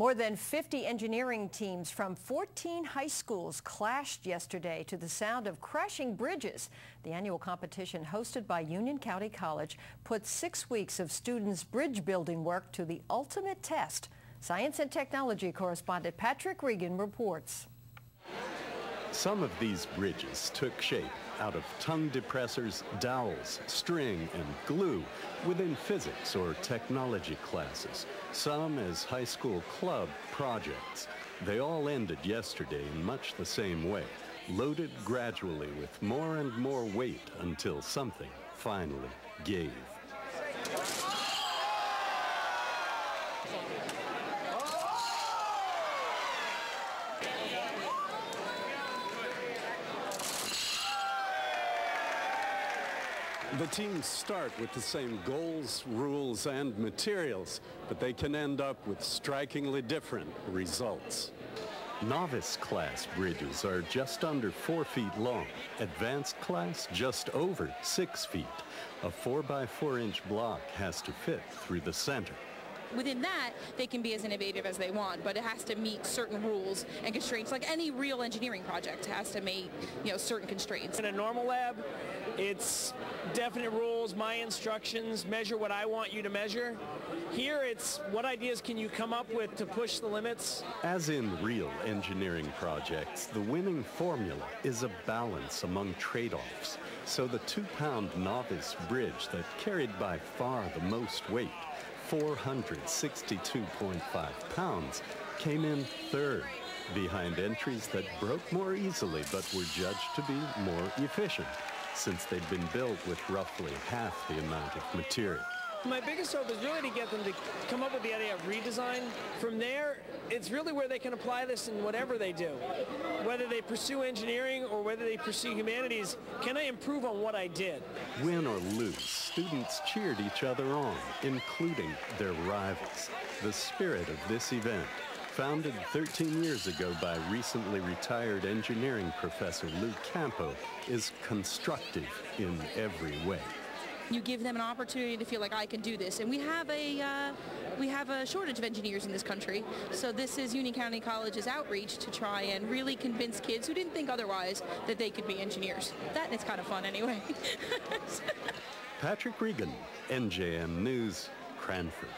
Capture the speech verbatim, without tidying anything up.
More than fifty engineering teams from fourteen high schools clashed yesterday to the sound of crashing bridges. The annual competition hosted by Union County College put six weeks of students' bridge building work to the ultimate test. Science and technology correspondent Patrick Regan reports. Some of these bridges took shape out of tongue depressors, dowels, string, and glue within physics or technology classes, some as high school club projects. They all ended yesterday in much the same way, loaded gradually with more and more weight until something finally gave. The teams start with the same goals, rules, and materials, but they can end up with strikingly different results. Novice class bridges are just under four feet long, advanced class just over six feet. A four by four inch block has to fit through the center. Within that, they can be as innovative as they want, but it has to meet certain rules and constraints. Like any real engineering project has to meet, you know, certain constraints. In a normal lab, it's definite rules, my instructions, measure what I want you to measure. Here, it's what ideas can you come up with to push the limits. As in real engineering projects, the winning formula is a balance among trade-offs. So the two-pound novice bridge that carried by far the most weight, four hundred sixty-two point five pounds, came in third, behind entries that broke more easily but were judged to be more efficient, since they'd been built with roughly half the amount of material. My biggest hope is really to get them to come up with the idea of redesign. From there, it's really where they can apply this in whatever they do. Whether they pursue engineering or whether they pursue humanities, can I improve on what I did? Win or lose, students cheered each other on, including their rivals. The spirit of this event, founded thirteen years ago by recently retired engineering professor Luke Campo, is constructive in every way. You give them an opportunity to feel like, I can do this. And we have a uh, we have a shortage of engineers in this country. So this is Union County College's outreach to try and really convince kids who didn't think otherwise that they could be engineers. That is kind of fun anyway. Patrick Regan, N J N News, Cranford.